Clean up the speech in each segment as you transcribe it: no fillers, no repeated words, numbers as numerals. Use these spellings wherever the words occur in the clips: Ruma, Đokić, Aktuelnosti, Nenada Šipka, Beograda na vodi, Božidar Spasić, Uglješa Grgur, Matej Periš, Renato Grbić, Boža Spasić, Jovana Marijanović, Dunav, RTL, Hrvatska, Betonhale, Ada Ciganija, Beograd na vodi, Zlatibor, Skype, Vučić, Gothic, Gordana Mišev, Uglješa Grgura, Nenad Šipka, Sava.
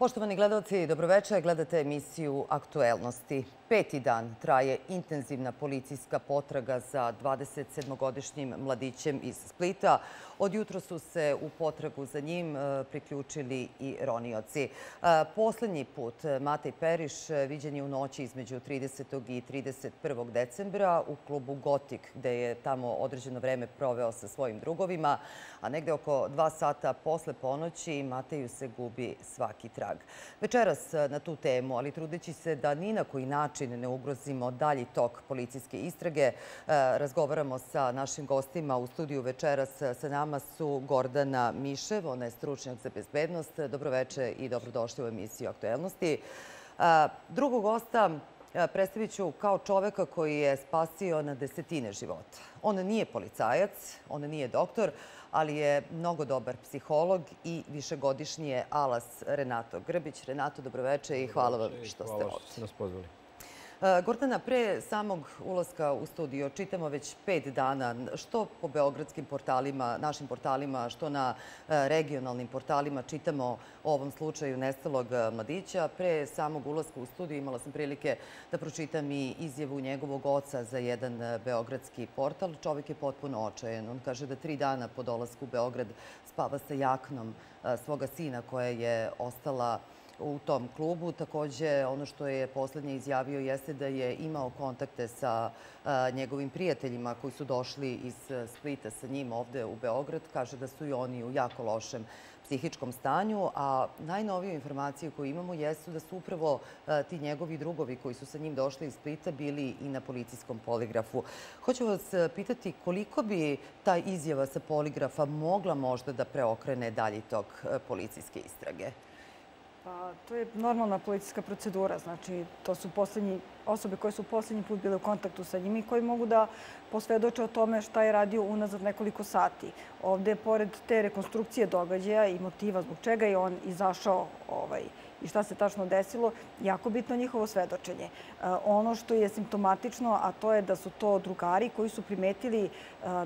Poštovani gledalci, dobroveče. Gledate emisiju Aktuelnosti. Peti dan traje intenzivna policijska potraga za 27-godišnjim mladićem iz Splita. Od jutra su se u potragu za njim priključili i ronioci. Poslednji put Matej Periš viđen je u noći između 30. i 31. decembra u klubu Gothic, gde je tamo određeno vreme proveo sa svojim drugovima, a negde oko 2 sata posle ponoći Mateju se gubi svaki trag. Večeras na tu temu, ali trudeći se da ni na koji način ne ugrozimo dalji tok policijske istrage, razgovaramo sa našim gostima u studiju večeras. Sa nama su Gordana Mišev, ona je stručnjak za bezbednost. Dobroveče i dobrodošli u emisiju Aktuelnosti. Drugog gosta predstavit ću kao čoveka koji je spasio na desetine života. On nije policajac, on nije doktor, ali je mnogo dobar psiholog i višegodišnji je alas Renato Grbić. Renato, dobroveče i hvala vam što ste ovdje. Hvala što ste nas pozvali. Gordana, pre samog ulaska u studio čitamo već 5 dana što po beogradskim portalima, našim portalima, što na regionalnim portalima čitamo o ovom slučaju nestalog mladića. Pre samog ulaska u studio imala sam prilike da pročitam i izjavu njegovog oca za jedan beogradski portal. Čovjek je potpuno očajan. On kaže da 3 dana po dolasku u Beograd spava sa jaknom svoga sina koja je ostala u tom klubu. Također, ono što je poslednje izjavio jeste da je imao kontakte sa njegovim prijateljima koji su došli iz Splita sa njim ovde u Beograd. Kaže da su i oni u jako lošem psihičkom stanju, a najnoviju informaciju koju imamo jesu da su upravo ti njegovi drugovi koji su sa njim došli iz Splita bili i na policijskom poligrafu. Hoću vas pitati koliko bi ta izjava sa poligrafa mogla možda da preokrene dalji tok policijske istrage? Pa, to je normalna policijska procedura. Znači, to su osobe koje su posljednji put bile u kontaktu sa njim i koji mogu da posvedoče o tome šta je radio unazad nekoliko sati. Ovde, pored te rekonstrukcije događaja i motiva zbog čega je on izašao i šta se tačno desilo, jako bitno njihovo svedočenje. Ono što je simptomatično, a to je da su to drugari koji su primetili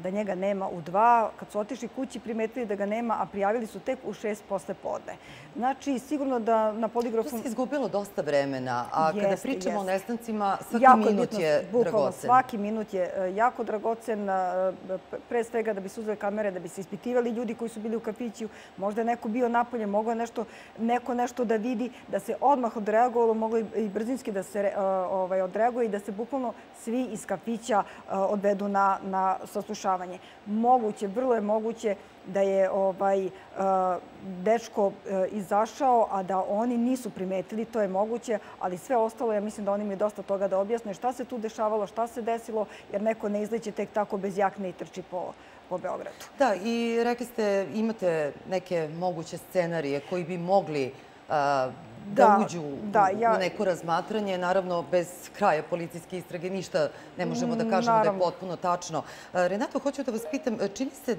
da njega nema u 2, kad su otišli kući primetili da ga nema, a prijavili su tek u 6 poslepodne. Znači, sigurno da na poligrafu... To se izgubilo dosta vremena, a kada pričamo o nestancima, svaki minut je dragocen. Svaki minut je jako dragocen, pre svega da bi se uzeli kamere, da bi se ispitivali ljudi koji su bili u kafiću, možda je neko bio napolje, mogao neko nešto da vidi, da se odmah odreagovalo, moglo i brzinski da se odreaguje i da se bukvalno svi iz kafića odvedu na saslušavanje. Moguće, vrlo je moguće da je dečko izašao, a da oni nisu primetili, to je moguće, ali sve ostalo, ja mislim da oni imaju dosta toga da objasne šta se tu dešavalo, šta se desilo, jer neko ne izleće tek tako bez jakne i trči po Beogradu. Da, i rekli ste, imate neke moguće scenarije koji bi mogli da uđu u neko razmatranje. Naravno, bez kraja policijske istrage ništa ne možemo da kažemo da je potpuno tačno. Renato, hoću da vas pitam, čini se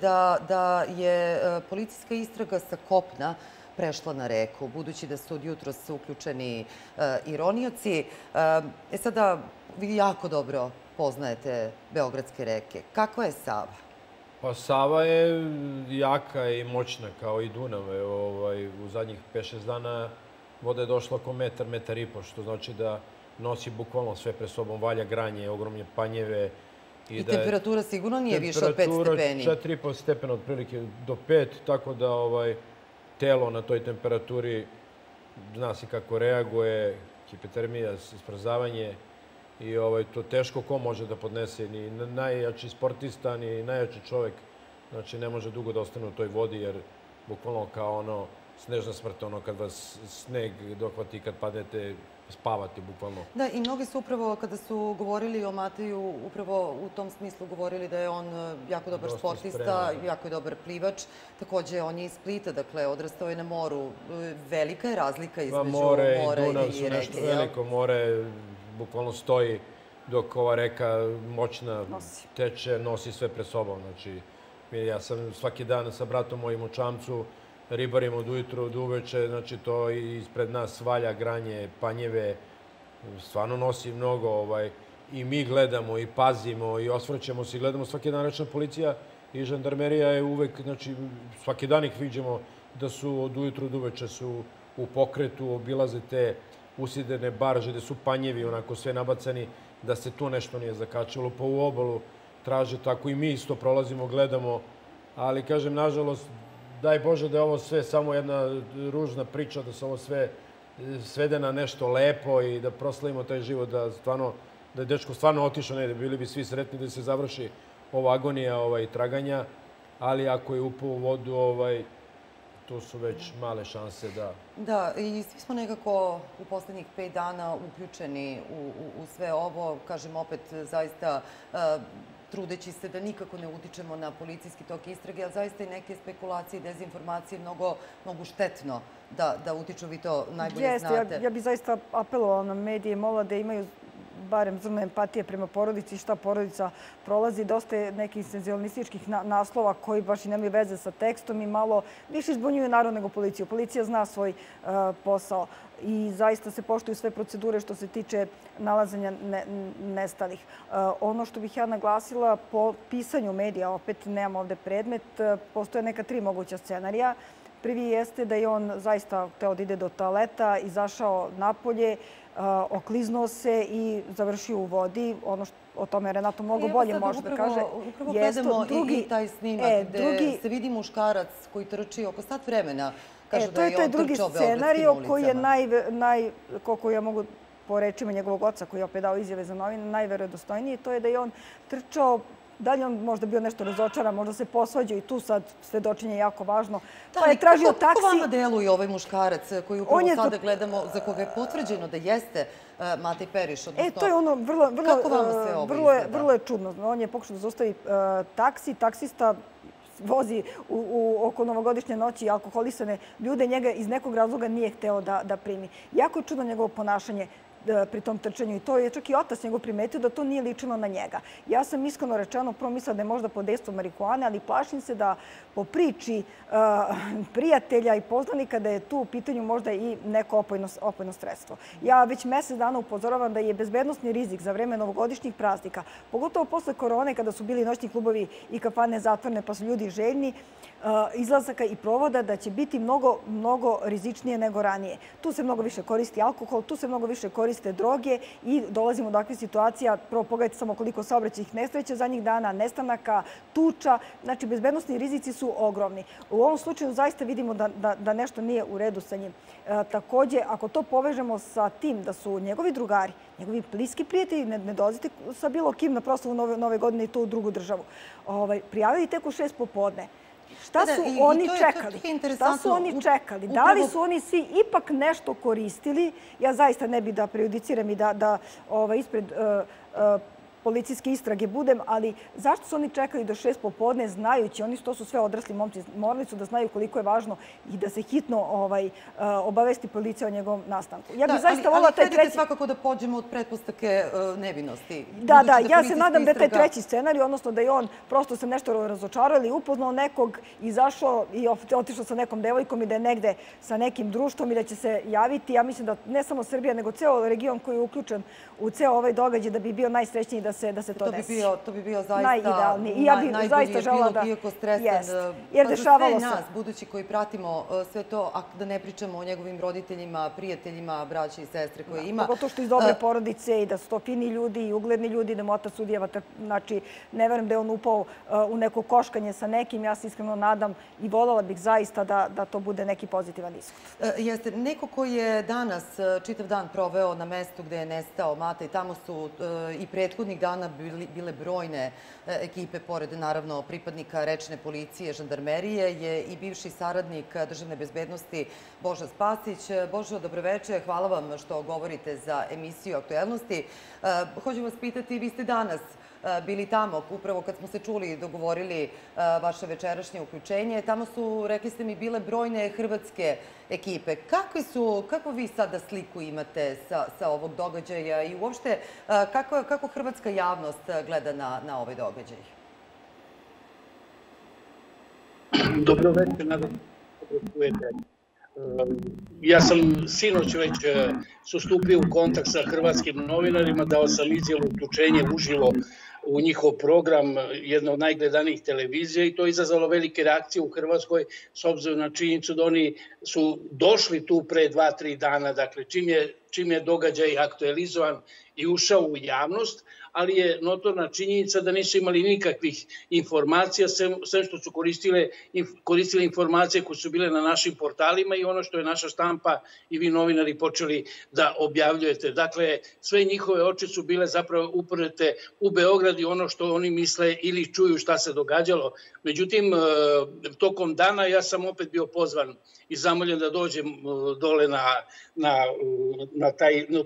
da je policijska istraga sa kopna prešla na reku, budući da su od jutra uključeni i ronioci. Sada, vi jako dobro poznajete beogradske reke. Kakva je Sava? Pa Sava je jaka i moćna kao i Dunav. U zadnjih 5-6 dana voda je došla oko metar, metar i po, što znači da nosi bukvalno sve pre sobom, valja granje, ogromne panjeve. I temperatura sigurno nije više od 5 stepeni. Temperatura 4,5 stepena otprilike do 5, tako da telo na toj temperaturi zna se kako reaguje, hipotermija, isprazavanje. I to teško ko može da podnese, ni najjači sportista, ni najjači čovek. Znači, ne može dugo da ostane u toj vodi, jer bukvalno kao snežna smrt, kad vas sneg dohvati, kad padnete, spavati bukvalno. Da, i mnogi su upravo, kada su govorili o Mateju, upravo u tom smislu govorili da je on jako dobar sportista, jako je dobar plivač. Također, on je iz Splita, dakle, odrastao je na moru. Velika je razlika između mora i reke. More i Dunav su nešto veliko. More bukvalno stoji dok ova reka moćna teče, nosi sve pred sobom. Znači, ja sam svaki dan sa bratom mojim u Čamcu, ribarimo od ujutru do uveče, znači to ispred nas valja granje, panjeve, stvarno nosi mnogo. I mi gledamo i pazimo i osvrćemo se i gledamo svaki dan. Rečna policija i žandarmerija je uvek, znači svaki dan ih viđemo da su od ujutru do uveče su u pokretu, obilaze te usidene barže gde su panjevi onako sve nabacani, da se tu nešto nije zakačilo, pa u obalu traže, tako i mi isto prolazimo, gledamo. Ali kažem, nažalost, daj Bože da je ovo sve samo jedna ružna priča, da se ovo sve svede na nešto lepo i da proslavimo taj život, da je dečko stvarno otišao negde, bili bi svi sretni da se završi ova agonija traganja, ali ako je upao u vodu, to su već male šanse da... Da, i svi smo nekako u poslednjih 5 dana uključeni u sve ovo. Kažem, opet zaista trudeći se da nikako ne utičemo na policijski tok istrage, ali zaista i neke spekulacije i dezinformacije mnogo štetno da utiču, vi to najbolje znate. Ja bih zaista apelovala na medije, molila da imaju barem zrno empatije prema porodici i šta porodica prolazi. Dosta je nekih senzacionalističkih naslova koji baš i nemaju veze sa tekstom i malo više zbunjuju narod nego policiju. Policija zna svoj posao i zaista se poštuju sve procedure što se tiče nalaženja nestalih. Ono što bih ja naglasila, po pisanju medija, opet nemam ovde predmet, postoje neka 3 moguća scenarija. Prvi jeste da je on zaista hteo da ide do toaleta, izašao napolje, okliznuo se i završio u vodi. Ono što o tome Renato mnogo bolje može da kaže. Upravo gledamo i taj snimak gde se vidi muškarac koji trči oko sat vremena. To je taj drugi scenario koji je koliko ja mogu po rečima njegovog oca koji je opet dao izjave za novine, najverodostojniji. To je da je on trčao. Dalje on možda bio nešto razočaran, možda se posvađao i tu sad svedočenje je jako važno. Pa je tražio taksi. Kako vama deluje ovaj muškarac koji upravo sada gledamo, za koga je potvrđeno da jeste Matej Periš? To je ono, vrlo je čudno. On je pokušao da zaustavi taksi, taksista vozi oko novogodišnje noći alkoholisane ljude. Njega iz nekog razloga nije hteo da primi. Jako je čudno njegovo ponašanje pri tom trčanju. I to je čak i otac njegov primetio da to nije ličilo na njega. Ja sam iskreno rečeno prvo mislila da je možda pod dejstvom marihuane, ali plašim se da po priči prijatelja i poznanika da je tu u pitanju možda i neko opojno sredstvo. Ja već mesec dana upozoravam da je bezbednostni rizik za vreme novogodišnjih praznika, pogotovo posle korone kada su bili noćni klubovi i kafane zatvorene pa su ljudi željni izlazaka i provoda, da će biti mnogo rizičnije nego ranije. Tu se mnogo više koristi alkohol, tu se mnogo više koriste droge i dolazimo do takve situacija. Prvo pogledajte samo koliko saobraćajnih nesreća zadnjih dana, nestanaka, tuča. Znači, bezbednosni rizici su ogromni. U ovom slučaju zaista vidimo da nešto nije u redu sa njim. Takođe, ako to povežemo sa tim da su njegovi drugari, njegovi bliski prijatelji, ne dolazite sa bilo kim na proslavu Nove godine i to u drugu državu, prijavili tek u 6 popodne. Šta su oni čekali? Da li su oni svi ipak nešto koristili? Ja zaista ne bih da prejudiciram i da ispred policijske istrage budem, ali zašto su oni čekali do 6 popodne znajući? Oni to su sve odrasli momci, morali su da znaju koliko je važno i da se hitno obavesti policija o njegovom nastanku. Ja bih zaista volila taj treći... Ali hledite svakako da pođemo od pretpostavke nevinosti. Da, ja se nadam da je taj treći scenarij, odnosno da je on prosto se nešto razočarao ili upoznao nekog, izašao i otišao sa nekom devojkom i da je negde sa nekim društvom i da će se javiti. Ja mislim da ne samo Srbija, nego ceo region koji je uključen u ceo ovaj događaj da bi bio najsrećniji da se to desi. To bi bio zaista najidealniji. I ja bih zaista želala da... Iako stresan, jer dešavalo se. Sve nas, budući koji pratimo sve to, a da ne pričamo o njegovim roditeljima, prijateljima, braći i sestre koje ima. Pogotovo što iz dobre porodice i da su to fini ljudi i ugledni ljudi, da mu otac sudijeva. Znači, ne verujem da je on upao u neko koškanje sa nekim. Ja se iskreno nadam i voljela bih zaista da to bude neki pozitivan ishod. Jeste, neko koji je danas čitav dan proveo na mestu gde je nestao Matej, tamo su i prethodni dana bile brojne ekipe, pored naravno pripadnika rečne policije, žandarmerije, je i bivši saradnik državne bezbednosti Boža Spasić. Božo, dobroveče, hvala vam što govorite za emisiju Aktuelnosti. Hoću vas pitati, vi ste danas bili tamo, upravo kad smo se čuli i dogovorili vaše večerašnje uključenje. Tamo su, rekli ste mi, bile brojne hrvatske ekipe. Kako vi sada sliku imate sa ovog događaja i uopšte kako hrvatska javnost gleda na ovaj događaj? Dobro večer, nadam se da čujete. Ja sam sinoć već stupio u kontakt sa hrvatskim novinarima, dao sam izjavu uključenje uživo u njihov program, jedna od najgledanijih televizija, i to je izazvalo velike reakcije u Hrvatskoj s obzirom na činjenicu da oni su došli tu pre 2-3 dana, dakle čim je događaj aktualizovan i ušao u javnost, ali je notorna činjenica da nisu imali nikakvih informacija, sve što su koristile informacije koje su bile na našim portalima i ono što je naša štampa i vi novinari počeli da objavljujete. Dakle, sve njihove oči su bile zapravo uprte u Beograd i ono što oni misle ili čuju šta se događalo. Međutim, tokom dana ja sam opet bio pozvan i zamoljen da dođem dole na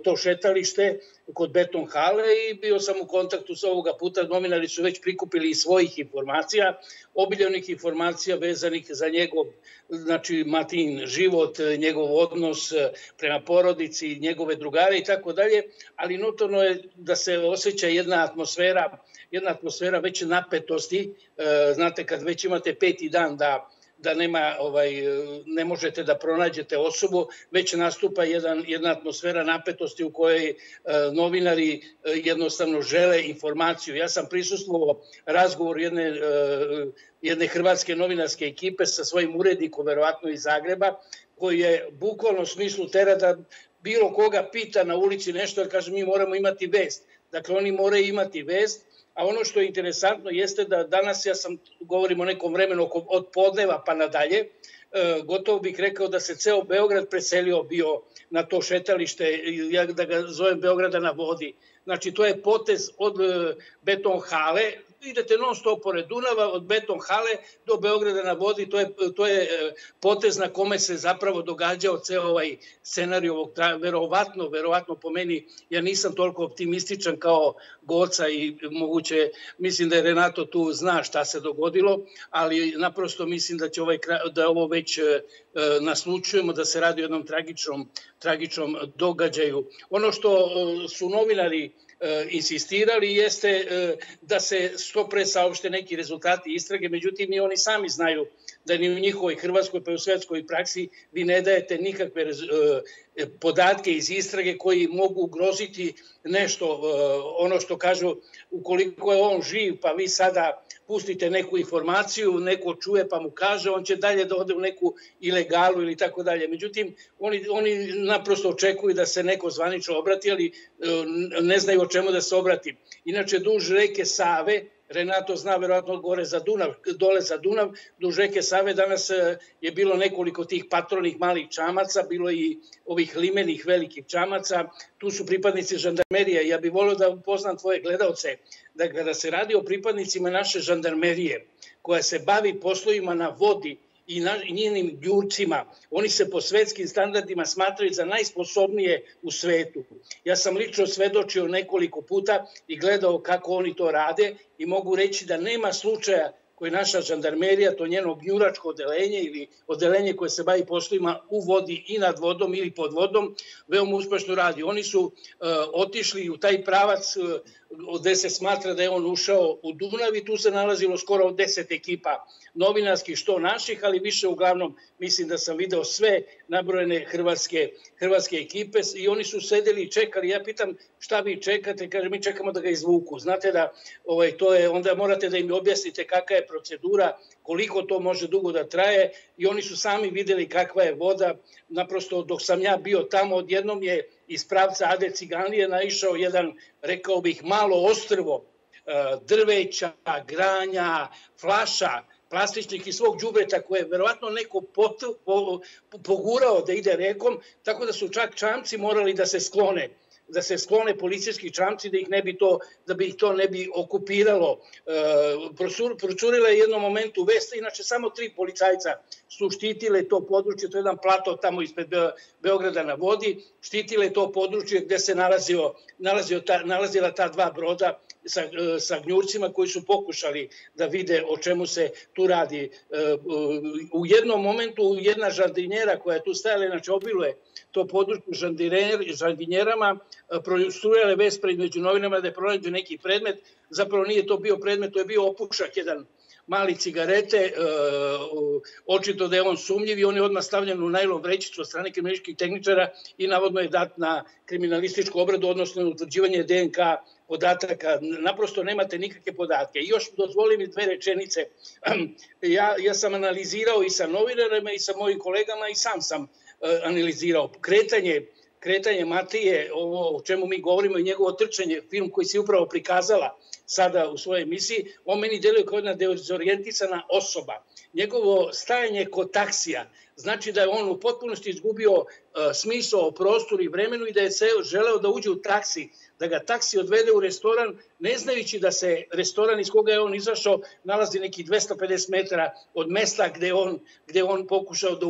to šetalište kod Betonhale i bio sam u kontaktu sa ovoga puta. Novinari su već prikupili i svojih informacija, obiljenih informacija vezanih za njegov, znači Matin život, njegov odnos prema porodici, njegove drugare i tako dalje, ali notorno je da se osjeća jedna atmosfera veće napetosti. Znate, kad već imate peti dan da ne možete da pronađete osobu, već nastupa jedna atmosfera napetosti u kojoj novinari jednostavno žele informaciju. Ja sam prisustvovao razgovoru jedne hrvatske novinarske ekipe sa svojim urednikom, verovatno iz Zagreba, koji je bukvalno u smislu tera da bilo koga pita na ulici nešto, jer kaže mi moramo imati vest. Dakle, oni moraju imati vest. A ono što je interesantno jeste da danas, govorim o nekom vremenu od podneva pa nadalje, gotovo bih rekao da se ceo Beograd preselio bio na to šetalište, ja da ga zovem Beograda na vodi. Znači, to je potez od Betonhale, idete non stop pored Dunava, od Betonhale do Beograda na vodi, to je potez na kome se zapravo događao ceo ovaj scenarij ovog traja. Verovatno po meni, ja nisam toliko optimističan kao Goca i moguće, mislim da je Renato tu zna šta se dogodilo, ali naprosto mislim da će ovo već naslučujemo da se radi o jednom tragičnom događaju. Ono što su novinari insistirali jeste da se što pre saopšte neki rezultati istrage, međutim i oni sami znaju da ni u njihovoj hrvatskoj pa i u svetskoj praksi vi ne dajete nikakve podatke iz istrage koji mogu ugroziti nešto, ono što kažu, ukoliko je on živ pa vi sada pustite neku informaciju, neko čuje pa mu kaže, on će dalje da ode u neku ilegalu ili tako dalje. Međutim, oni naprosto očekuju da se neko zvanično obrati, ali ne znaju o čemu da se obrati. Inače, duž reke Save, Renato zna verovatno gore za Dunav, dole za Dunav, duž reke Save danas je bilo nekoliko tih patrolnih malih čamaca, bilo i ovih limenih velikih čamaca, tu su pripadnici žandarmerije. Ja bih volio da upoznam tvoje gledalce, da kada se radi o pripadnicima naše žandarmerije, koja se bavi poslovima na vodi i njenim djurcima, oni se po svetskim standardima smatraju za najsposobnije u svetu. Ja sam lično svedočio nekoliko puta i gledao kako oni to rade i mogu reći da nema slučaja koji naša žandarmerija, to njeno gnjuračko odelenje ili odelenje koje se bavi poslovima u vodi i nad vodom ili pod vodom, veoma uspešno radi. Oni su otišli u taj pravac gde se smatra da je on ušao u Dunav i tu se nalazilo skoro 10 ekipa novinarskih, što naših, ali više uglavnom mislim da sam video sve nabrojene hrvatske ekipe i oni su sedeli i čekali. Ja pitam šta vi čekate, kaže mi čekamo da ga izvuku. Znate da to je, onda morate da im objasnite kakva je procedura, koliko to može dugo da traje i oni su sami videli kakva je voda. Naprosto dok sam ja bio tamo, odjednom je iz pravca Ade Ciganije naišao jedan, rekao bih, malo ostrvo drveća, granja, flaša, plastičnih i svog đubreta koje je verovatno neko pogurao da ide rekom, tako da su čak čamci morali da se sklone policijski čamci, da bi ih to ne bi okupiralo. Procurila je u jednom momentu vest, inače samo 3 policajca su štitile to područje, to je jedan plato tamo ispred Beograda na vodi, štitile to područje gde se nalazila ta 2 broda sa gnjurcima koji su pokušali da vide o čemu se tu radi. U jednom momentu jedna žandinjera koja je tu stajala, inače obiluje to područje žandinjerama, prostrujala je vest među novinama da je pronađen neki predmet. Zapravo nije to bio predmet, to je bio opušak jedan mali cigarete, očito da je on sumnjiv i on je odmah stavljen u najlon vrećicu od strane kriminalističkih tehničara i navodno je dat na kriminalističku obradu, odnosno na utvrđivanje DNK podataka. Naprosto nemate nikakve podatke. I još dozvoli mi dve rečenice. Ja sam analizirao i sa novinarima i sa mojim kolegama i sam sam analizirao kretanje Mateje, ovo o čemu mi govorimo i njegovo trčanje, film koji si upravo prikazala sada u svojoj emisiji, on meni deluje kao jedna dezorijentisana osoba. Njegovo stajanje kod taksija znači da je on u potpunosti izgubio smisao o prostoru i vremenu i da je želeo da uđe u taksi, da ga taksi odvede u restoran, ne znajući da se restoran iz koga je on izašao nalazi nekih 250 metara od mesta gde je on pokušao da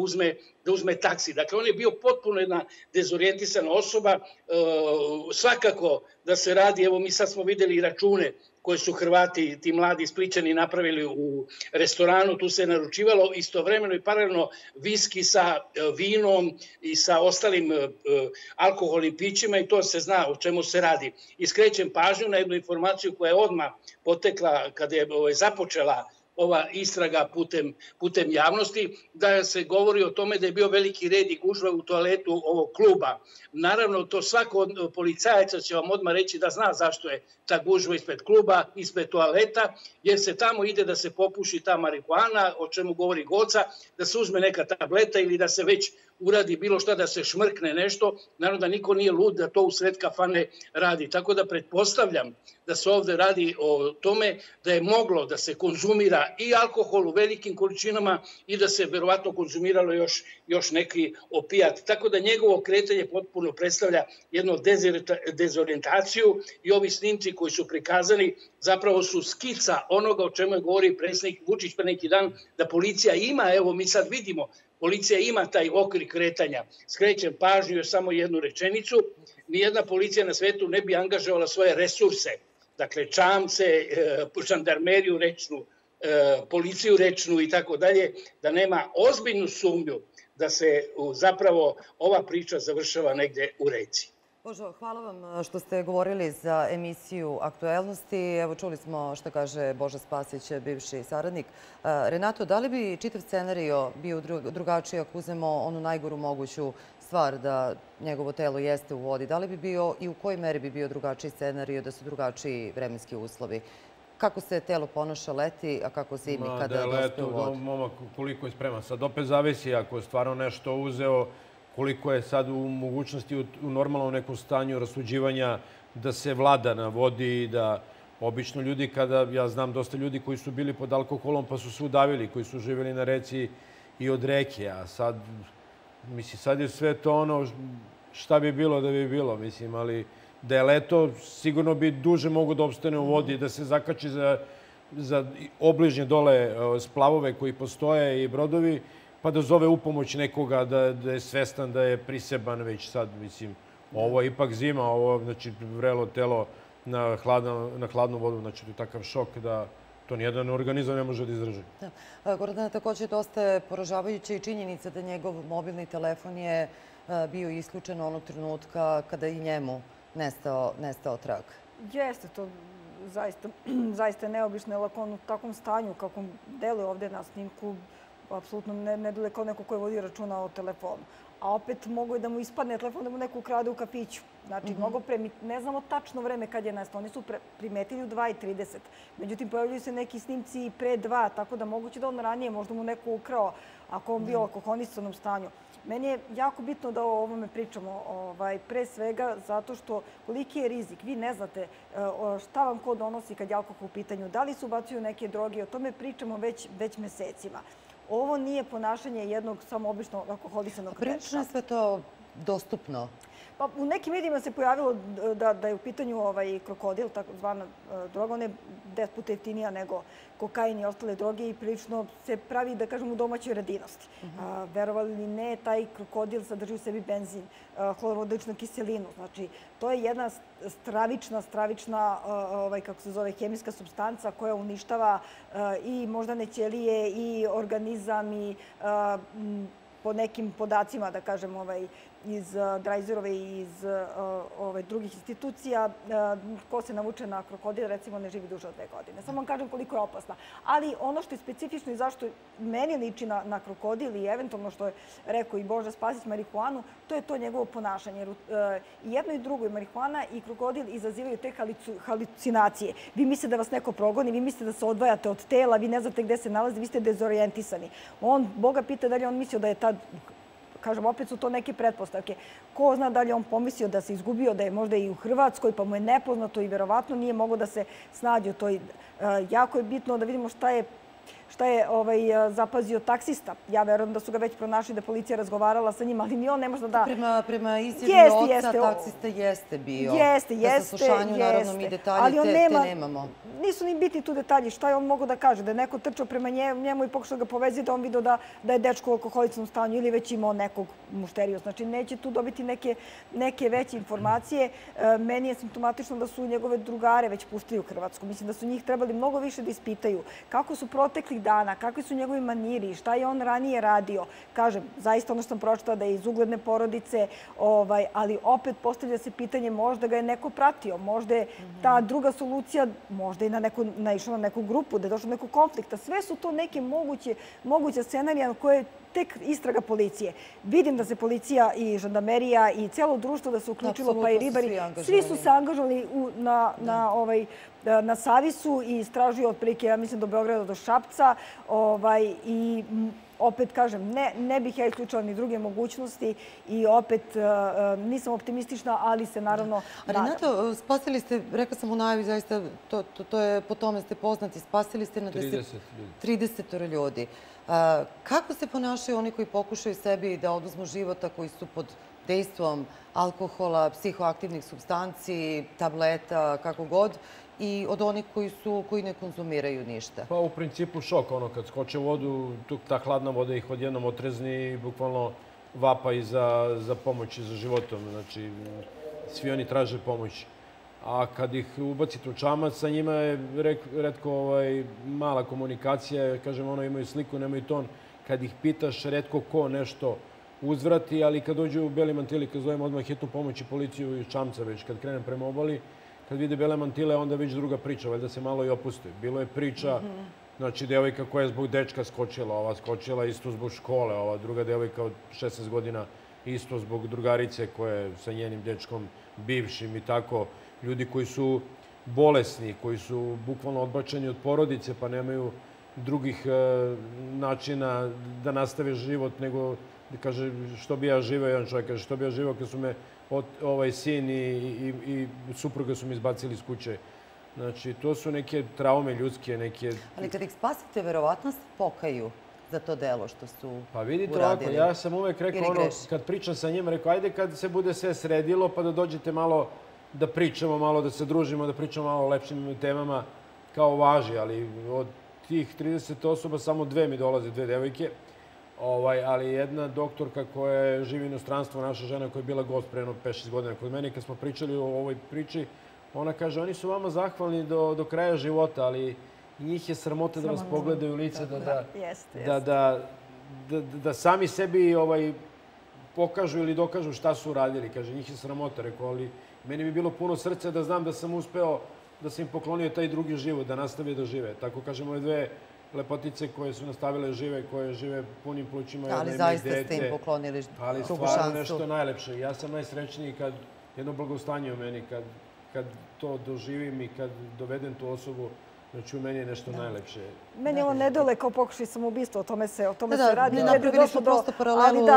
uzme taksi. Dakle, on je bio potpuno jedna dezorijentisana osoba. Svakako da se radi, evo mi sad smo videli račune koje su Hrvati, ti mladi Splićani, napravili u restoranu. Tu se je naručivalo istovremeno i paralelno viski sa vinom i sa ostalim alkoholnim pićima i to se zna o čemu se radi. Skrećem pažnju na jednu informaciju koja je odmah potekla kada je započela ova istraga putem javnosti, da se govori o tome da je bio veliki red i gužva u toaletu ovog kluba. Naravno, to svako od policajaca će vam odmah reći da zna zašto je ta gužva ispred kluba, ispred toaleta, jer se tamo ide da se popuši ta marihuana, o čemu govori Goca, da se uzme neka tableta ili da se već uradi bilo šta, da se šmrkne nešto. Naravno da niko nije lud da to usred kafane radi. Tako da pretpostavljam da se ovde radi o tome da je moglo da se konzumira i alkohol u velikim količinama i da se verovatno konzumiralo još neki opijat. Tako da njegovo kretanje potpuno predstavlja jednu dezorijentaciju i ovi snimci koji su prikazani zapravo su skica onoga o čemu je govori predsjednik Vučić pre neki dan, da policija ima, evo mi sad vidimo, policija ima taj okvir kretanja. Skrećem pažnju još samo jednu rečenicu. Nijedna policija na svetu ne bi angažovala svoje resurse, dakle čamce, žandarmeriju rečnu, policiju rečnu i tako dalje, da nema ozbiljnu sumnju da se zapravo ova priča završava negde u reci. Božo, hvala vam što ste govorili za emisiju Aktuelnosti. Evo, čuli smo što kaže Boža Spasić, bivši saradnik. Renato, da li bi čitav scenario bio drugačiji ako uzmemo onu najgoru moguću stvar da njegovo telo jeste u vodi? Da li bi bio i u kojoj meri bi bio drugačiji scenario da su drugačiji vremenski uslovi? Kako se telo ponaša leti, a kako zimi kada je dospio u vodu? Momak koliko je spreman. Sad opet zavisi ako je stvarno nešto uzeo, koliko je sad u mogućnosti u normalnom nekom stanju rasuđivanja da se vlada na vodi i da obično ljudi kada, ja znam dosta ljudi koji su bili pod alkoholom pa su se udavili, koji su živjeli na reci i od reke, a sad, mislim, sad je sve to ono šta bi bilo da bi bilo, mislim, ali da je leto sigurno bi duže mogo da opstane u vodi, da se zakači za obližnje dole splavove koji postoje i brodovi, pa da zove upomoć nekoga da je svestan, da je priseban već sad, mislim. Ovo je ipak zima, ovo znači vrelo telo na hladnu vodu, znači to je takav šok da to nijedan organizam ne može da izdrži. Gordana, takođe dosta je poražavajuća i činjenica da njegov mobilni telefon je bio isključen onog trenutka kada je i njemu nestao trag. Jeste to zaista neobično, jer ako on u takvom stanju, kako deluje ovde na snimku, apsolutno ne deluje kao neko koji vodi računa o telefonu. A opet mogu i da mu ispadne telefon, da mu neko ukrade u kafiću. Znači, mnogo pre, ne znamo tačno vreme kad je nestao. Oni su primetili u 2:30. Međutim, pojavljuju se neki snimci i pre 2, tako da moguće da on ranije možda mu neko ukrao, ako on bio u alkoholisanom stanju. Meni je jako bitno da o ovome pričamo, pre svega zato što koliki je rizik. Vi ne znate šta vam ko donosi kad je alkohol u pitanju, da li se ubacuju neke droge, o tome pričamo već mesecima. Ovo nije ponašanje jednog samo običnog alkoholisanog dečka. Prilično je sve to dostupno. Pa u nekim medijima se pojavilo da je u pitanju krokodil, takozvana droga. Ona je 10 puta jeftinija nego kokain i ostale droge i prilično se pravi, da kažem, u domaćoj radinosti. Verovali li ne, taj krokodil sadrži u sebi benzin, hlorodičnu kiselinu. Znači, to je jedna stravična, kako se zove, hemijska supstanca koja uništava i moždane ćelije i organizam i po nekim podacima, da kažem, iz Grajzerove i iz drugih institucija, ko se navuče na krokodil, recimo, ne živi duže od 2 godine. Samo vam kažem koliko je opasna. Ali ono što je specifično i zašto meni liči na krokodil i eventualno što je rekao i Boža Spasić marihuanu, to je to njegovo ponašanje. Jedno i drugo, i marihuana i krokodil, izazivaju te halucinacije. Vi mislite da vas neko progoni, vi mislite da se odvajate od tela, vi ne znate gde se nalazi, vi ste dezorijentisani. On, Boga pita da li on mislio da je tad... Kažem, opet su to neke pretpostavke. Ko zna da li on pomislio da se izgubio, da je možda i u Hrvatskoj, pa mu je nepoznato i verovatno nije mogao da se snađe. To je jako je bitno da vidimo šta je zapazio taksista. Ja verujem da su ga već pronašli, da policija razgovarala sa njima, ali ni on ne možda da... Prema istini oca, taksista jeste bio. Jeste. Na saslušanju, naravno, mi detalje te nemamo. Nisu ni bitni tu detalji. Šta je on mogao da kaže? Da je neko trčao prema njemu i pokušao ga povezi, da on vidio da je dečko u alkoholičnom stanju ili već imao nekog mušteriju. Znači, neće tu dobiti neke veće informacije. Meni je simptomatično da su njegove drugare već pustili u Hrvatsku. Mislim da su njih trebali mnogo više da ispitaju kako su proteklih dana, kakvi su njegovi maniri, šta je on ranije radio. Kažem, zaista ono što sam pročitala da je iz ugledne porodice, ali opet postavlja se pitanje možda ga je neko pratio, možda je ta druga solucija, možda je naišao na neku grupu, da je došlo do nekog konflikta. Sve su to neke moguće scenarije na koje tek istraga policije. Vidim da se policija i žandarmerija i celo društvo da se uključilo, pa i ribari. Svi su se angažovali na Savi su i istražuju otprilike, ja mislim, do Beograda, do Šapca. I opet kažem, ne bih ja isključila ni druge mogućnosti i opet nisam optimistična, ali se naravno... Renato, spasili ste, rekla sam u najavi, zaista to je, po tome ste poznati, spasili ste na 30 ljudi. Kako se ponašaju oni koji pokušaju sebi da oduzmu života, koji su pod dejstvom alkohola, psihoaktivnih supstanci, tableta, kako god, i od onih koji ne konzumiraju ništa? Pa u principu šok, ono kad skoče u vodu, ta hladna voda ih odjednom otrezni i bukvalno vapa i za pomoć i za životom. Znači, svi oni traže pomoć. A kad ih ubacite u čamac, sa njima je retko mala komunikacija, kažem, ono imaju sliku, nemaju ton. Kad ih pitaš, retko ko nešto uzvrati, ali kad dođu u bele mantile, kad zovem odmah hitnu pomoć i policiju iz čamca već, kad krenem prema obali, kad vide bele mantile, onda već druga priča, valjda se malo i opuste. Bilo je priča, znači, devojka koja je zbog dečka skočila, ova skočila isto zbog škole, ova druga devojka od 16 godina isto zbog drugarice koja je sa njenim dečkom bivšim i tako. Ljudi koji su bolesni, koji su bukvalno odbačeni od porodice pa nemaju drugih načina da nastave život nego... Kaže, što bi ja živao, jedan čovjek kaže, što bi ja živao kad su me sin i supruga su mi izbacili iz kuće. Znači, to su neke traume ljudske, neke... Ali kad ih spasite, verovatno se pokaju za to delo što su uradili. Pa vidite ovako, ja sam uvek rekao ono, kad pričam sa njima, rekao, ajde kad se bude sve sredilo pa da dođete malo da pričamo, malo da se družimo, da pričamo malo o lepšim temama, kao važi, ali od tih 30 osoba samo 2 mi dolaze, 2 devojke. Ali jedna doktorka koja živi u inostranstvu, naša žena koja je bila gost pre 5-6 godina kod mene, kad smo pričali o ovoj priči, ona kaže, oni su vama zahvalni do kraja života, ali njih je sramota da vas pogledaju u lice, da sami sebi pokažu ili dokažu šta su radili. Kaže, njih je sramota, rekao, ali meni bi bilo puno srca da znam da sam uspeo, da sam im poklonio taj drugi život, da nastave da žive. Tako kažemo, ove dve lepotice koje su nastavile žive, koje žive punim plućima. Ali zaista ste im poklonili drugu šansu. Ali stvarno nešto najlepše. Ja sam najsrećniji kad jedno blagostanje u meni, kad to doživim i kad dovedem tu osobu, znači u meni je nešto najlepše. Meni je ovo nedole kao pokušaj samoubistva, o tome se radi. Da, napravili su prosto paralelu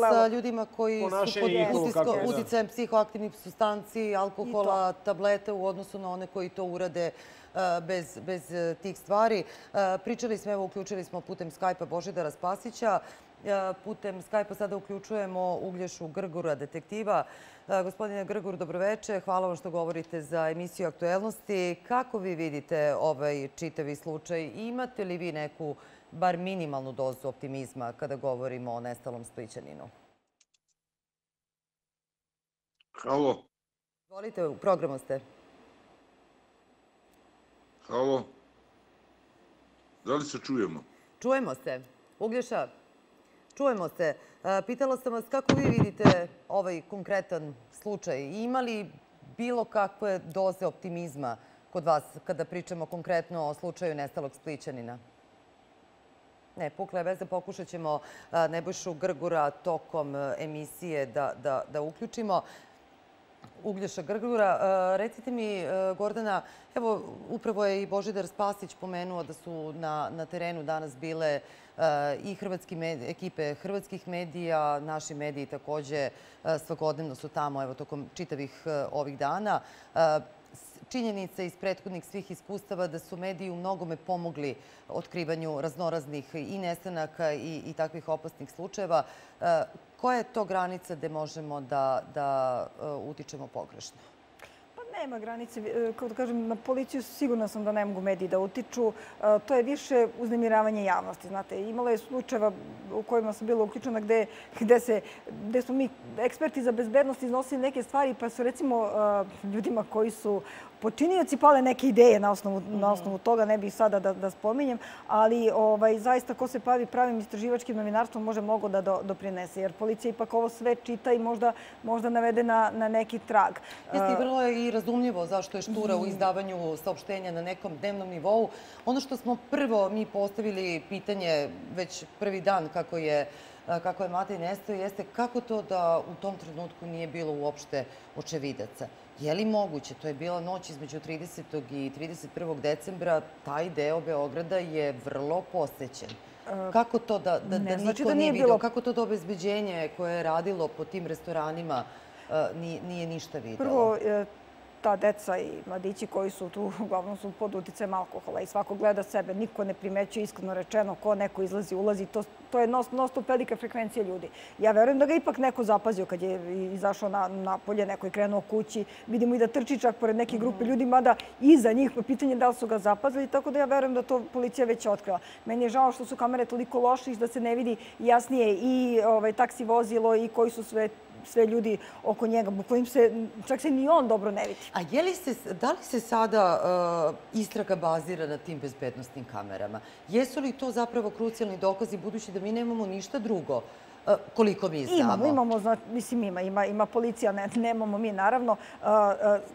sa ljudima koji su pod uticajem psihoaktivnih supstanci, alkohola, tablete u odnosu na one koji to urade bez tih stvari. Pričali smo, evo, uključili smo putem Skype-a Božidara Spasića. Putem Skype-a sada uključujemo Uglješu Grgura, detektiva. Gospodine Grgur, dobroveče. Hvala vam što govorite za emisiju Aktuelnosti. Kako vi vidite ovaj čitavi slučaj? Imate li vi neku, bar minimalnu dozu optimizma kada govorimo o nestalom Splićaninu? Halo. Volite, u programu ste. Halo. Da li se čujemo? Čujemo se. Uglješa, Čujemo se. Pitala sam vas kako vi vidite ovaj konkretan slučaj. Ima li bilo kakve doze optimizma kod vas kada pričamo konkretno o slučaju nestalog Splićanina? Ne, pukla je veza. Pokušat ćemo Nebojšu Grgura tokom emisije da uključimo. Uglješa Grgura, recite mi, Gordana, evo upravo je i Božidar Spasić pomenuo da su na terenu danas bile i ekipe hrvatskih medija, naši mediji također svakodnevno su tamo, evo tokom čitavih ovih dana. Činjenica iz prethodnih svih iskustava da su mediji u mnogome pomogli otkrivanju raznoraznih i nestanaka i takvih opasnih slučajeva. Koja je to granica gde možemo da utičemo pogrešno? Nema granice. Kako da kažem, na policiju sigurno sam da ne mogu mediji da utiču. To je više uznemiravanje javnosti. Znate, imalo je slučajeva u kojima sam bila uključena gde smo mi eksperti za bezbednost iznosili neke stvari, pa su recimo ljudima koji su počinioci pale neke ideje na osnovu toga, ne bih sada da spominjem, ali zaista ko se bavi pravim istraživačkim novinarstvom može mnogo da doprinese, jer policija ipak ovo sve čita i možda navede na neki trag. Jeste, i vrlo je i razumljivo zašto je štura u izdavanju saopštenja na nekom dnevnom nivou. Ono što smo prvo mi postavili pitanje već prvi dan kako je Matej nestao, jeste kako to da u tom trenutku nije bilo uopšte očevidaca. Je li moguće? To je bila noć između 30. i 31. decembra. Taj deo Beograda je vrlo posećen. Kako to da niko nije vidio? Kako to da obezbeđenje koje je radilo po tim restoranima nije ništa videlo? Ta deca i mladići koji su tu, uglavnom su pod uticajem alkohola i svako gleda sebe, niko ne primećuje, iskreno rečeno, ko neko izlazi, ulazi. To je non-stop velika frekvencija ljudi. Ja verujem da ga ipak neko zapazio kad je izašao napolje, neko je krenuo kući. Vidimo i da trči čak pored neke grupe ljudi, mada iza njih pitanje je da li su ga zapazili, tako da ja verujem da to policija već otkrila. Meni je žao što su kamere toliko loših da se ne vidi jasnije i taksi vozilo i koji su sve ljudi oko njega, kojim se čak se ni on dobro ne vidi. A da li se sada istraga bazira na tim bezbednostnim kamerama? Jesu li to zapravo krucijalni dokazi, budući da mi nemamo ništa drugo? Koliko mi znamo? Ima policija, nemamo mi naravno.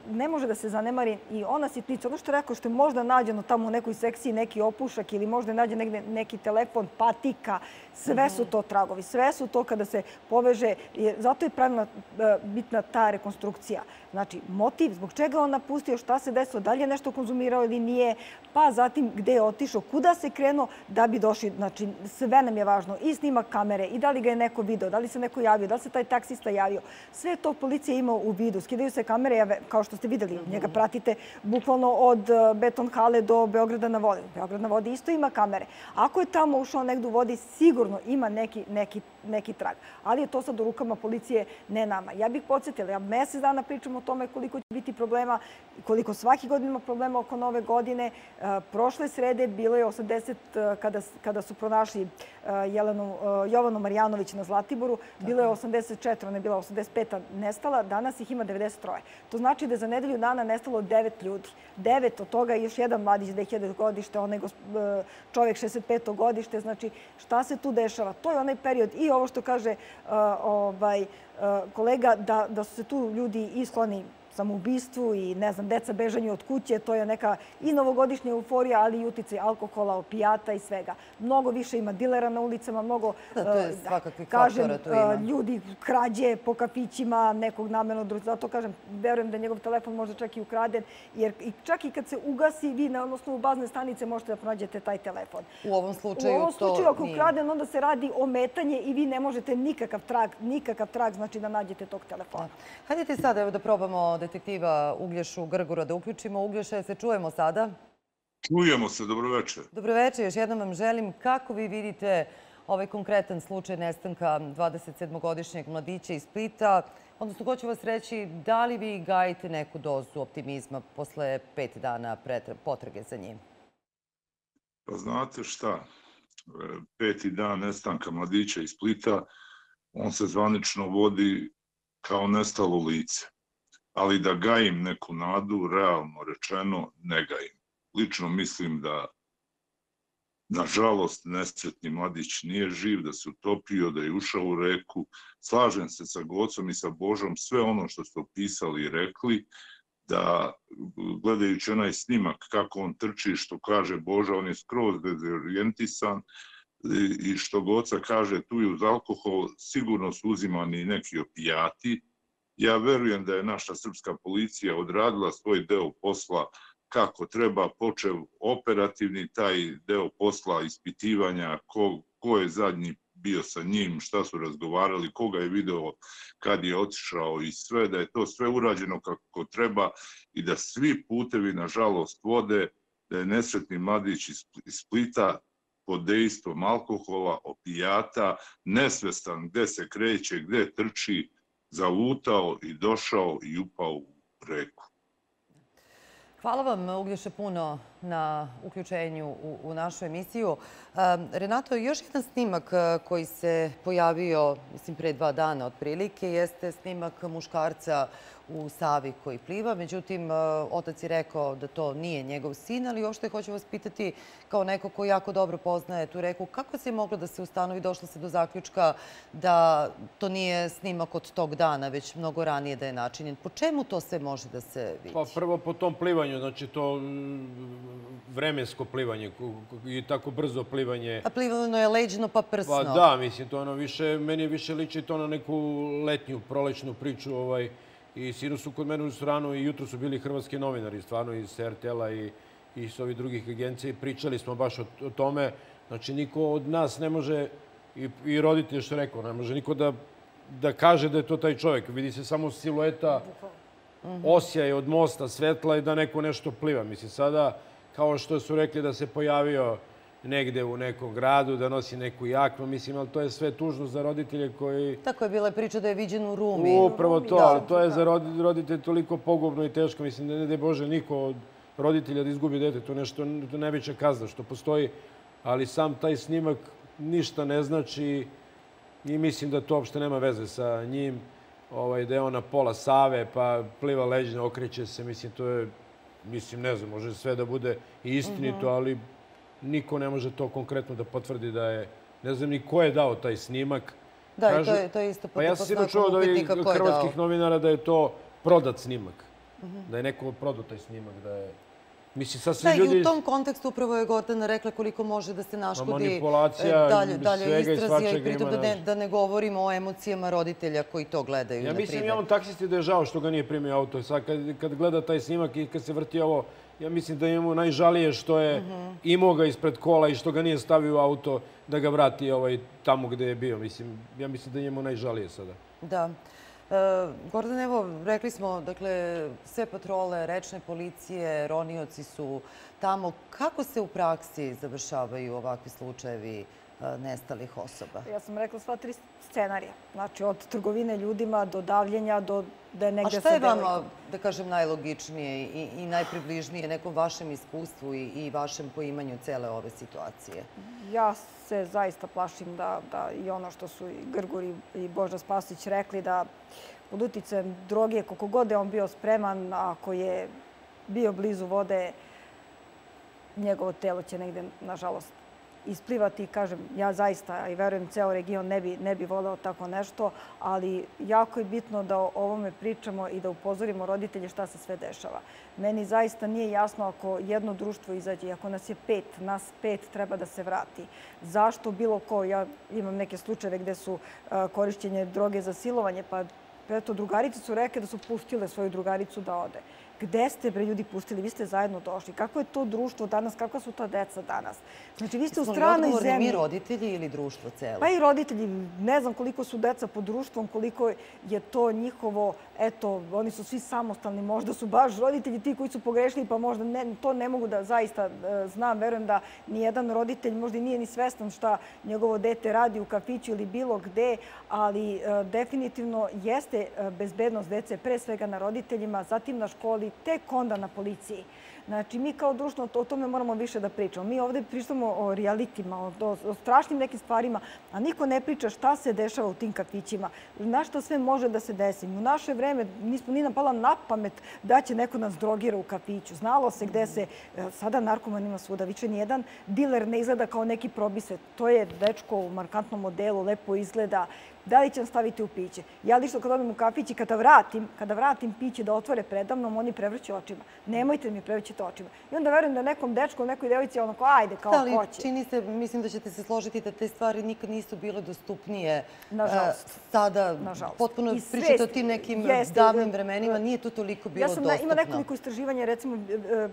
Ne može da se zanemari i ona sitnica. Ono što je rekao, što je možda nađeno tamo u nekoj sekciji neki opušak ili možda je nađen negde neki telefon, patika, sve su to tragovi. Sve su to kada se poveže. Zato je pravilno bitna ta rekonstrukcija. Znači, motiv, zbog čega on napustio, šta se desilo, da li je nešto konzumirao ili nije, pa zatim gde je otišao, kuda se krenuo da bi došli. Znači, sve nam je važno. I snimak kamere, i da li ga je neko video, da li se neko javio, da li se taj taksista javio. Sve to policija ima u vidu. Skidaju se kamere, kao što ste videli, njega pratite bukvalno od Betonhale do Beograda na vodi. Beograd na vodi isto ima kamere. Ako je tamo ušao negdje u vodi, sigurno ima neki trag. Ali je to sad u rukama policije, ne nama. Ja bih podsjetila, ja mesec dana pričam o tome koliko će biti problema, koliko svaki godin ima problema oko nove godine. Prošle srede bilo je 80, kada su pronašli Jovanu Marijanović na Zlatiboru, bilo je 84, ona je bila 85 nestala, danas ih ima 93. To znači da je za nedelju dana nestalo 9 ljudi. 9 od toga i još jedan mladić 2000 godište, onaj čovjek 65 godište. Znači, šta se tu dešava? To je onaj period i ovo što kaže kolega, da su se tu ljudi iskloni samoubistvu i, ne znam, deca bežanju od kuće. To je neka i novogodišnja euforija, ali i uticaj alkohola, opijata i svega. Mnogo više ima dilera na ulicama, mnogo, kažem, ljudi krađe po kafićima, nekog namerno društva. Zato, kažem, verujem da njegov telefon može čak i ukraden, jer čak i kad se ugasi, vi na osnovu bazne stanice možete da pronađete taj telefon. U ovom slučaju to nije. U ovom slučaju, ako je ukraden, onda se radi ometanje i vi ne možete nikakav trag, znači, da nađete tog telefona. Hajdete sad, evo, da probamo detektiva Uglješu Grgura da uključimo. Uglješe, se čujemo sada? Čujemo se, dobroveče. Dobroveče, još jednom vam želim. Kako vi vidite ovaj konkretan slučaj nestanka 27-godišnjeg mladića iz Splita? Odnosno, ko ću vas reći, da li vi gajite neku dozu optimizma posle 5 dana potrage za njim? Pa znate šta, 5. dan nestanka mladića iz Splita, on se zvanično vodi kao nestalo lice. Ali da gajim neku nadu, realno rečeno, ne gajim. Lično mislim da Nažalost, nesretni mladić nije živ, da se utopio, da je ušao u reku. Slažem se sa Gocom i sa Božom, sve ono što ste opisali i rekli, da gledajući onaj snimak kako on trči, što kaže Boža, on je skroz dezorijentisan i što Goca kaže, tu je uz alkohol sigurno su uzimani neki opijati. Ja verujem da je naša srpska policija odradila svoj deo posla kako treba, počev operativni taj deo posla, ispitivanja, ko je zadnji bio sa njim, šta su razgovarali, koga je video kad je otišao i sve, da je to sve urađeno kako treba i da svi putevi, nažalost, vode, da je nesretni mladić iz Splita pod dejstvom alkohola, opijata, nesvestan gde se kreće, gde trči, zalutao i došao i upao u reku. Hvala vam, Uglješe, puno na uključenju u našu emisiju. Renato, još jedan snimak koji se pojavio, mislim, pre 2 dana otprilike, jeste snimak muškarca u Savi koji pliva. Međutim, otac je rekao da to nije njegov sin, ali uopšte hoću vas pitati kao neko koji jako dobro poznaje tu reku, kako se je moglo da se ustanovi, došlo se do zaključka da to nije snimak od tog dana, već mnogo ranije da je načinjen. Po čemu to sve može da se vidi? Pa prvo po tom plivanju, znači to vremensko plivanje i tako brzo plivanje. A plivano je leđno pa prsno. Pa da, mislim, to ono više, meni je više liči to na neku letnju, prolećnu priču, i sinoć su kod mene u Suranu i jutro su bili hrvatski novinari, stvarno iz RTL-a i s ovih drugih agencija. Pričali smo baš o tome. Znači, niko od nas ne može, i roditelj što rekao, ne može niko da kaže da je to taj čovjek. Vidi se samo silueta, osjaj od mosta, svetla i da neko nešto pliva. Mislim, sada, kao što su rekli da se pojavio negde u nekom gradu, da nosi neku jaknu, mislim, ali to je sve tužno za roditelje koji... Tako je bila priča da je viđen u Rumi. Upravo to, ali to je za roditelje toliko pogubno i teško. Mislim, ne daj Bože, niko od roditelja da izgubi dete, to je nešto najveća kazna što postoji, ali sam taj snimak ništa ne znači i mislim da to uopšte nema veze sa njim, da je on na pola Save, pa pliva leđno, okreće se, mislim, to je, mislim, ne znam, može sve da bude i istinito, ali... Niko ne može to konkretno da potvrdi da je... Ne znam ni ko je dao taj snimak. Da, i to je isto... Pa ja sam sinoć čuo od ovih hrvatskih novinara da je to prodat snimak. Da je neko prodao taj snimak, da je... Da, i u tom kontekstu upravo je Gordana rekla koliko može da se naškodi dalje istrazi i pritom da ne govorimo o emocijama roditelja koji to gledaju. Ja mislim i ovom taksisti da je žao što ga nije primio auto. Sad kad gleda taj snimak i kad se vrti ovo, ja mislim da imamo najžalije što je imao ga ispred kola i što ga nije stavio u auto da ga vrati tamo gde je bio. Ja mislim da imamo najžalije sada. Da. Gordan, evo, rekli smo, dakle, sve patrole, rečne policije, ronioci su tamo. Kako se u praksi završavaju ovakvi slučajevi nestalih osoba? Ja sam rekla sva 3 scenarija. Znači, od trgovine ljudima do davljenja, do da je negdje... A šta je vama, da kažem, najlogičnije i najpribližnije nekom vašem iskustvu i vašem poimanju cele ove situacije? Ja se zaista plašim da i ono što su Grgur i Boža Spasić rekli, da pod uticajem droge, koliko god je on bio spreman, ako je bio blizu vode, njegovo telo će negdje, nažalost, isplivati. Kažem, ja zaista i verujem ceo region ne bi voleo tako nešto, ali jako je bitno da o ovome pričamo i da upozorimo roditelje šta se sve dešava. Meni zaista nije jasno ako jedno društvo izađe i ako nas 5 treba da se vrati. Zašto bilo ko, ja imam neke slučajeve gde su korišćenje droge za silovanje, pa eto, drugarice su rekle da su pustile svoju drugaricu da ode. Gde ste, bre, ljudi pustili? Vi ste zajedno došli. Kako je to društvo danas? Kakva su ta deca danas? Znači, vi ste u stranoj zemlji. Mi roditelji ili društvo celo? Pa i roditelji. Ne znam koliko su deca pod društvom, koliko je to njihovo, eto, oni su svi samostalni, možda su baš roditelji ti koji su pogrešili, pa možda to ne mogu da zaista znam. Verujem da nijedan roditelj možda nije ni svestan šta njegovo dete radi u kafiću ili bilo gde, ali definitivno jeste bezbednost dece, pre svega na roditeljima, zatim na školi, i tek onda na policiji. Znači, mi kao društvo o tome moramo više da pričamo. Mi ovdje pričamo o realitima, o strašnim nekim stvarima, a niko ne priča šta se dešava u tim kafićima, na što sve može da se desi. U naše vreme nismo ni nam pala na pamet da će neko nas drogira u kafiću. Znalo se gde se, sada narkoman ima svuda, više nijedan diler ne izgleda kao neki probisvet. To je dečko u markantnom modelu, lepo izgleda. Da li će nam staviti u piće? Ja lično kad odem u kafić i kada vratim piće da otvore predamnom, oni prevrću očima. Nemojte mi prevrćiti očima. I onda verujem da nekom dečku, nekoj devojci je ono kao ajde, kao hoće. Ali čini se, mislim da ćete se složiti da te stvari nikad nisu bile dostupnije. Nažalost. Sada potpuno pričate o tim nekim davnim vremenima, nije to toliko bilo dostupno. Ima nekoliko istraživanja, recimo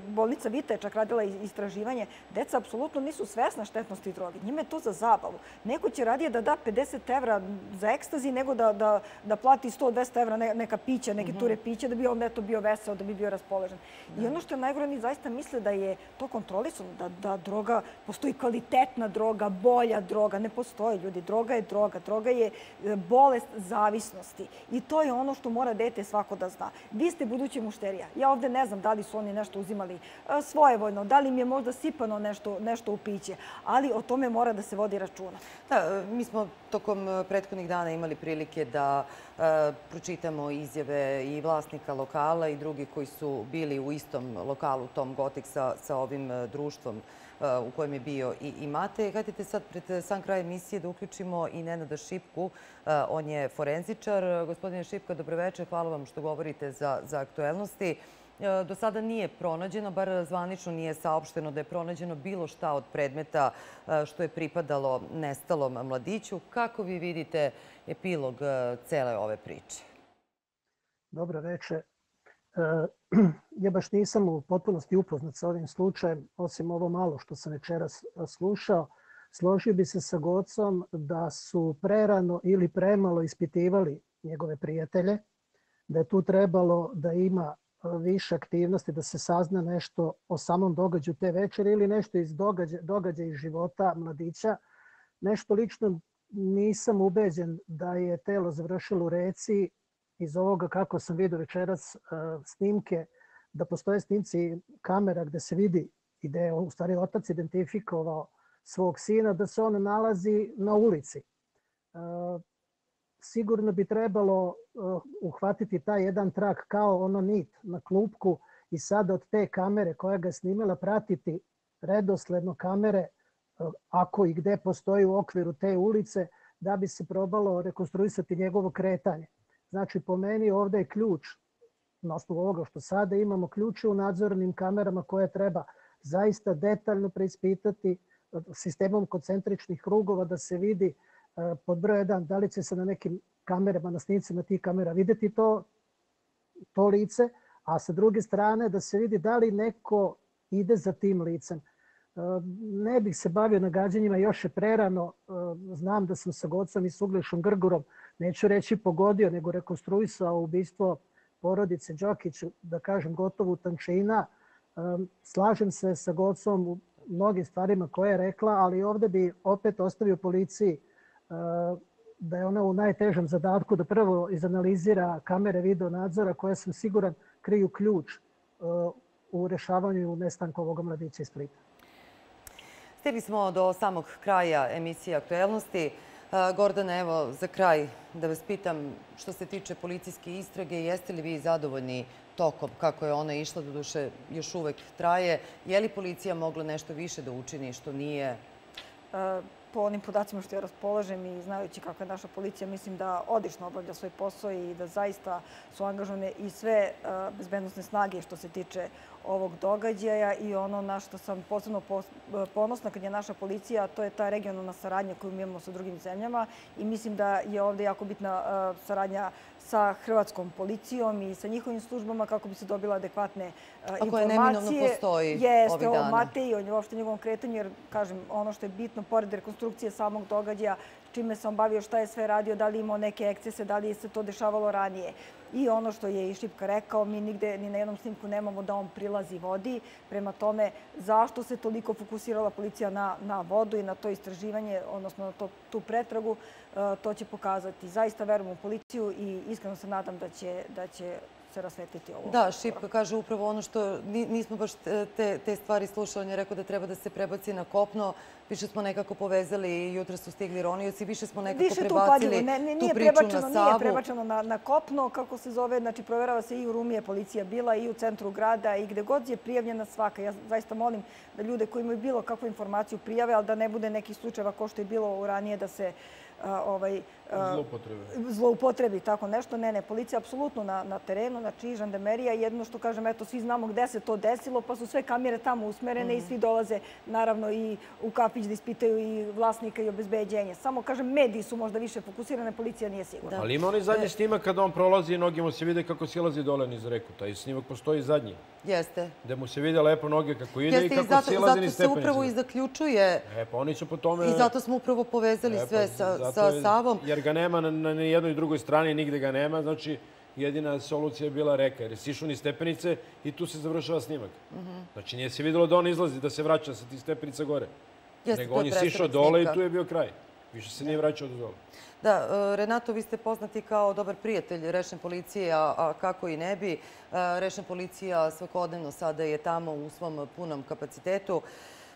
bolnica Vita je čak radila istraživanje. Deca apsolutno nisu svesna štetnosti droge. Njima je to za zabavu. Neko će radije da da 50 evra za ekstazi nego da plati 100-200 evra neka pića, neke ture pića, da bi on eto bio vesel, da bi bio raspoložen. I ono što je najgore, oni zaista misle da je to kontrolisano, da droga, postoji kvalitetna droga, bolja droga. Ne postoji, ljudi. Droga je droga. Droga je bolest zavisnosti. I to je ono što mora dete svako da zna. Vi ste budući mušterija. Ja ovdje ne znam da li su oni nešto uzimali svojevoljno, da li im je možda sipano nešto u piće, ali o tome mora da se vodi računa. Da, mi smo tokom prethodnih dana imali prilike da pročitamo izjave i vlasnika lokala i drugi koji su bili u istom lokalu, tom Gothic, sa ovim društvom u kojem je bio i Matej. Hajde sad pred sam kraj emisije da uključimo i Nenada Šipku. On je forenzičar. Gospodine Šipka, dobroveče. Hvala vam što govorite za aktuelnosti. Do sada nije pronađeno, bar zvanično nije saopšteno da je pronađeno bilo šta od predmeta što je pripadalo nestalom mladiću. Kako vi vidite epilog cele ove priče? Dobro veče. Ja baš nisam u potpunosti upoznat sa ovim slučajem, osim ovo malo što sam večeras slušao. Složio bi se sa Gocom da su prerano ili premalo ispitivali njegove prijatelje, da je tu trebalo da ima više aktivnosti, da se sazna nešto o samom događaju te večere ili nešto iz događaja iz života mladića. Nešto lično nisam ubeđen da je telo završilo u reci. Iz ovoga, kako sam vidio večeras snimke, da postoje snimci kamera gde se vidi i gde je u stvari otac identifikovao svog sina, da se on nalazi na ulici. Sigurno bi trebalo uhvatiti taj jedan trak kao ono nit na klupku i sada od te kamere koja ga je snimila pratiti redosledno kamere ako i gde postoji u okviru te ulice da bi se probalo rekonstruisati njegovo kretanje. Znači, po meni ovdje je ključ, na osnovu ovoga što sada imamo, ključe u nadzornim kamerama koje treba zaista detaljno preispitati sistemom koncentričnih krugova da se vidi pod broj 1, da li će se na nekim kamerama, na snimcima tih kamera videti to lice, a sa druge strane da se vidi da li neko ide za tim licem. Ne bih se bavio nagađanjima, još je prerano. Znam da sam sa Gocom i s Uglešom Grgurom, neću reći pogodio, nego rekonstruisao ubistvo porodice Đokić, da kažem gotovo tančina. Slažem se sa Gocom u mnogim stvarima koje je rekla, ali ovdje bi opet ostavio policiji da je ona u najtežem zadatku da prvo izanalizira kamere video nadzora koje sam siguran kriju ključ u rešavanju nestanka ovog mladića iz Splita. Stigli smo do samog kraja emisije Aktuelnosti. Gordana, evo za kraj da vas pitam što se tiče policijske istrage, jeste li vi zadovoljni tokom kako je ona išla, doduše još uvek traje? Je li policija mogla nešto više da učini što nije? Po onim podacima što ja raspolažem i znajući kako je naša policija, mislim da odlično obavlja svoj posao i da zaista su angažovane i sve bezbednosne snage što se tiče ovog događaja. I ono na što sam posebno ponosna kad je naša policija, to je ta regionalna saradnja koju mi imamo sa drugim zemljama. I mislim da je ovdje jako bitna saradnja sa hrvatskom policijom i sa njihovim službama kako bi se dobila adekvatne informacije. Ako je neminovno postoji ovih dana. Jeste, o Mateji, o njegovom kretanju, jer kažem, ono što je bitno, pored rekonstrukcije samog događaja, čime se on bavio, šta je sve radio, da li imao neke ekscese, da li se to dešavalo ranije. I ono što je i Šipka rekao, mi nigde, ni na jednom snimku nemamo da on prilazi vodi. Prema tome, zašto se toliko fokusirala policija na vodu i na to istraživanje, odnosno na tu pretragu, to će pokazati. Zaista verujem u policiju i iskreno se nadam da će se rasvetiti ovo. Da, Šipka kaže upravo ono što nismo baš te stvari slušali. On je rekao da treba da se prebaci na kopno. Više smo nekako povezali i jutro su stigli ronioci. Više smo nekako prebacili tu priču na Savu. Nije prebačeno na kopno, kako se zove. Znači, proverava se i u Rumi je policija bila i u centru grada i gde god je prijavljena svaka. Ja zaista molim da ljude koji imaju bilo kakvu informaciju prijave, ali da ne bude nekih slučajeva kao što je bilo ranije da se zloupotrebi tako nešto. Ne, policija je apsolutno na terenu, znači žandarmerija. Jedno što kažem, eto, svi znamo gde se to desilo, pa su sve kamere tamo usmerene i svi dolaze, naravno, i u kafić da ispitaju i vlasnika i obezbeđenje. Samo, kažem, mediji su možda više fokusirane, policija nije sigurna. Ali ima onaj zadnji snimak kada on prolazi i noge mu se vide kako silazi dole niz reku. Taj snimak postoji zadnji. Jeste. Gde mu se vide lepo noge kako ide i kako silazi niz stepenice. I zato se upravo povezali sve sa Savom. Jer ga nema na jednoj i drugoj strani, nigde ga nema. Znači, jedina solucija je bila reka. Jer si išao niz stepenice i tu se završava snimak. Znači, nije se videlo da on izlazi, da se vraća sa tih stepenica gore. Nego on je sišao dole i tu je bio kraj. Više se nije vraćao do dole. Da, Renato, vi ste poznati kao dobar prijatelj rečne policije, a kako i ne bi. Rečna policija svakodnevno sada je tamo u svom punom kapacitetu.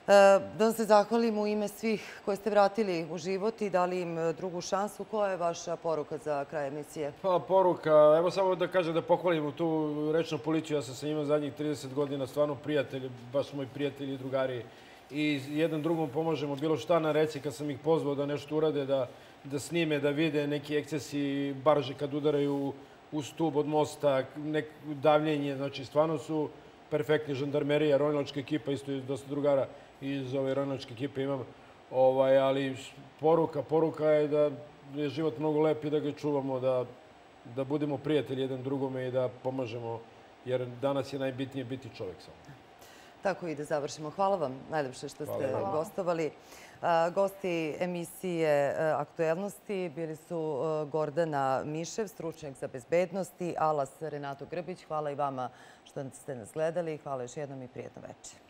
Da vam se zahvalim u ime svih koje ste vratili u život i dali im drugu šansu. Koja je vaša poruka za kraj emisije? Pa, poruka, evo samo da kažem da pohvalim tu rečnu policiju. Ja sam sa njima zadnjih 30 godina stvarno prijatelj, baš su moji prijatelji i drugari. I jedan drugom pomožemo bilo šta na reci kad sam ih pozvao da nešto urade, da snime, da vide neki ekscesi, barže kad udaraju u stub od mosta, davljenje. Znači, stvarno su perfektni, žandarmerija, ronilačka ekipa, isto je dosta drugara iz ove ronilačke ekipe imam. Ali poruka je da je život mnogo lep i da ga čuvamo, da budemo prijatelji jedan drugome i da pomažemo, jer danas je najbitnije biti čovjek samo. Tako i da završimo. Hvala vam najljepše što ste gostovali. Gosti emisije Aktuelnosti bili su Gordana Mišev, stručnjak za bezbednost, i Renato Grbić. Hvala i vama što ste nas gledali. Hvala još jednom i prijatno večer.